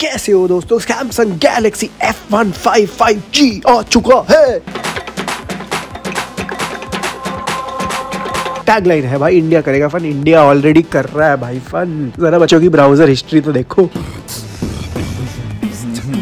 कैसे हो दोस्तों, सैमसंग गैलेक्सी F15 5G आ चुका है। टैगलाइन है भाई, इंडिया करेगा फन। इंडिया ऑलरेडी कर रहा है भाई फन। जरा बच्चों की ब्राउजर हिस्ट्री तो देखो।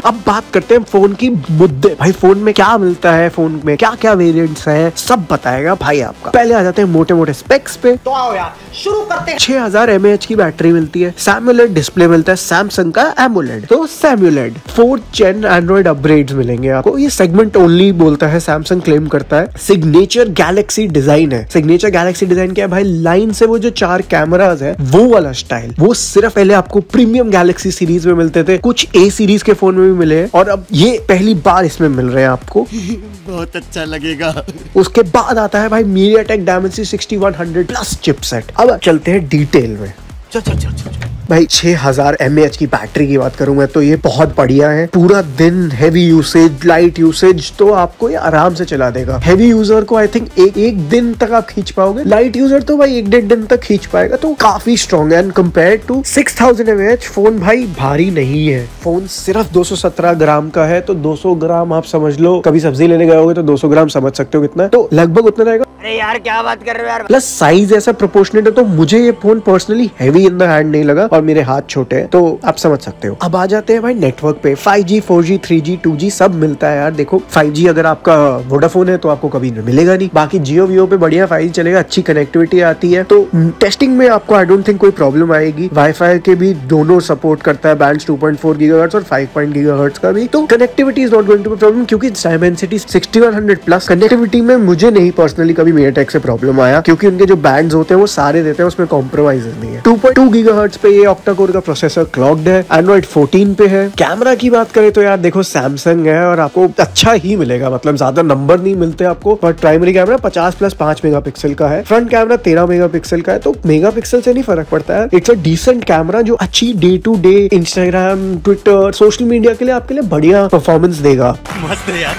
अब बात करते हैं फोन की मुद्दे। भाई फोन में क्या मिलता है, फोन में क्या क्या वेरिएंट्स हैं, सब बताएगा भाई आपका। पहले आ जाते हैं मोटे मोटे स्पेक्स पे। तो आओ यार शुरू करते हैं। 6000 mAh की बैटरी मिलती है। सैमुलेट डिस्प्ले मिलता है, सैमसंग का एमोलेड। तो सैमुलेट 4th gen एंड्रॉइड अपग्रेड मिलेंगे आपको। ये सेगमेंट ओनली बोलता है, सैमसंग क्लेम करता है। सिग्नेचर गैलेक्सी डिजाइन है। सिग्नेचर गैलेक्सी डिजाइन क्या है भाई, लाइन से वो जो 4 कैमराज है वो वाला स्टाइल, वो सिर्फ पहले आपको प्रीमियम गैलेक्सी सीरीज में मिलते थे, कुछ ए सीरीज के फोन में भी मिले और अब ये पहली बार इसमें मिल रहे हैं आपको। बहुत अच्छा लगेगा। उसके बाद आता है भाई MediaTek Dimensity 6100 Plus चिपसेट। अब चलते हैं डिटेल में। चल चल चल चल भाई 6000 mAh की बैटरी की बात करूं मैं तो ये बहुत बढ़िया है। पूरा दिन हैवी यूसेज, लाइट यूसेज तो आपको ये आराम से चला देगा। हैवी यूजर को आई थिंक एक दिन तक आप खींच पाओगे। लाइट यूजर तो भाई 1-1.5 दिन तक खींच पाएगा। तो काफी स्ट्रॉन्ग है and compare to 6000 mAh। Phone भाई भारी नहीं है, फोन सिर्फ 217 ग्राम का है। तो 200 ग्राम आप समझ लो, कभी सब्जी लेने गए होगे तो 200 ग्राम समझ सकते हो कितना है, तो लगभग उतना रहेगा। अरे यार क्या बात कर रहे हो यार। प्लस साइज ऐसा प्रोपोर्शनेट है, तो मुझे ये phone personally heavy in the hand नहीं लगा और मेरे हाथ छोटे हैं, तो आप समझ सकते हो। अब आ जाते हैं भाई नेटवर्क पे। 5G, 4G, 3G, 2G सब मिलता है यार। देखो 5G अगर आपका वोडाफोन है तो आपको कभी मिलेगा नहीं। बाकी जियो वियो पे बढ़िया 5G चलेगा, अच्छी कनेक्टिविटी आती है, तो टेस्टिंग में आपको आई डोंट थिंक कोई प्रॉब्लम आएगी। वाईफाई के भी दोनों सपोर्ट करता है, बैंड्स 2.4 GHz और 5 GHz का भी, तो connectivity is not going to be problem. क्योंकि Dimensity 6100 प्लस कनेक्टिविटी में मुझे नहीं पर्सनली कभी MediaTek से प्रॉब्लम आया, क्योंकि उनके जो बैंड्स होते हैं वो सारे देते हैं, उसमें कॉम्प्रोमाइज नहीं है। 2.2 GHz पे ये ऑक्टा कोर का प्रोसेसर क्लॉक्ड है, एंड्रॉइड 14 पे है। कैमरा की बात करें तो यार देखो सैमसंग है और आपको अच्छा ही मिलेगा, मतलब ज्यादा नंबर नहीं मिलते आपको। पर प्राइमरी कैमरा 50+5 मेगापिक्सल का है, फ्रंट कैमरा 13 मेगापिक्सल का है, तो मेगापिक्सल से नहीं फर्क पड़ता है। इट्स अ डिसेंट कैमरा जो अच्छी day to day Instagram, Twitter, social media के लिए आपके लिए बढ़िया परफॉर्मेंस देगा।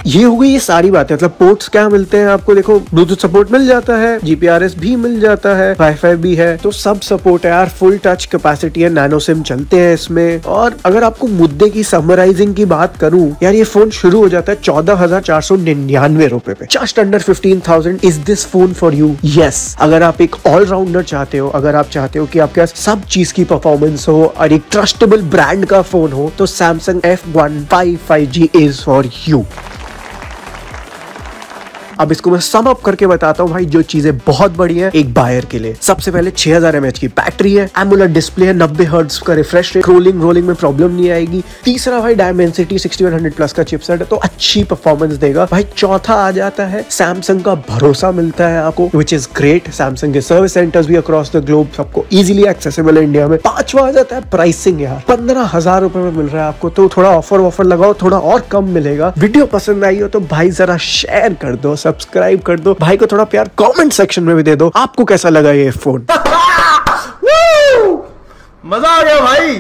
ये हो गई ये सारी बातें। मतलब पोर्ट्स क्या मिलते हैं आपको, देखो ब्लूटूथ सपोर्ट मिल जाता है, GPRS भी मिल जाता है, वाईफाई भी है, तो सब सपोर्ट है यार। फुल टच कैपेसिटी है, नैनो सिम चलते हैं इसमें। और अगर आपको मुद्दे की समराइजिंग की बात करूं यार, ये फोन शुरू हो जाता है 14,499 रुपए पे। Just under 15,000 is this phone for you. Yes, अगर आप एक ऑलराउंडर चाहते हो, अगर आप चाहते हो कि आपके पास सब चीज की परफॉर्मेंस हो और एक ट्रस्टेबल ब्रांड का फोन हो, तो Samsung F15 5G is for you. अब इसको मैं सम अप करके बताता हूँ भाई, जो चीजें बहुत बड़ी है एक बायर के लिए। सबसे पहले 6000 mAh की बैटरी है, AMOLED डिस्प्ले है, 90 हर्ट्ज का रिफ्रेश रेट, रोलिंग में प्रॉब्लम नहीं आएगी। तीसरा भाई Dimensity 6100 प्लस का चिपसेट है, तो अच्छी परफॉर्मेंस देगा भाई। चौथा आ जाता है सैमसंग का भरोसा मिलता है आपको, विच इज ग्रेट। सैमसंग के सर्विस सेंटर्स भी अक्रॉस द ग्लोब सबको इजिली एक्सेसिबल है इंडिया में। पांचवा आ जाता है प्राइसिंग, यार 15,000 रुपए में मिल रहा है आपको, तो थोड़ा ऑफर वॉफर लगाओ, थोड़ा और कम मिलेगा। वीडियो पसंद आई हो तो भाई जरा शेयर कर दो, सब्सक्राइब कर दो, भाई को थोड़ा प्यार कमेंट सेक्शन में भी दे दो। आपको कैसा लगा ये फोन? मजा आ गया भाई।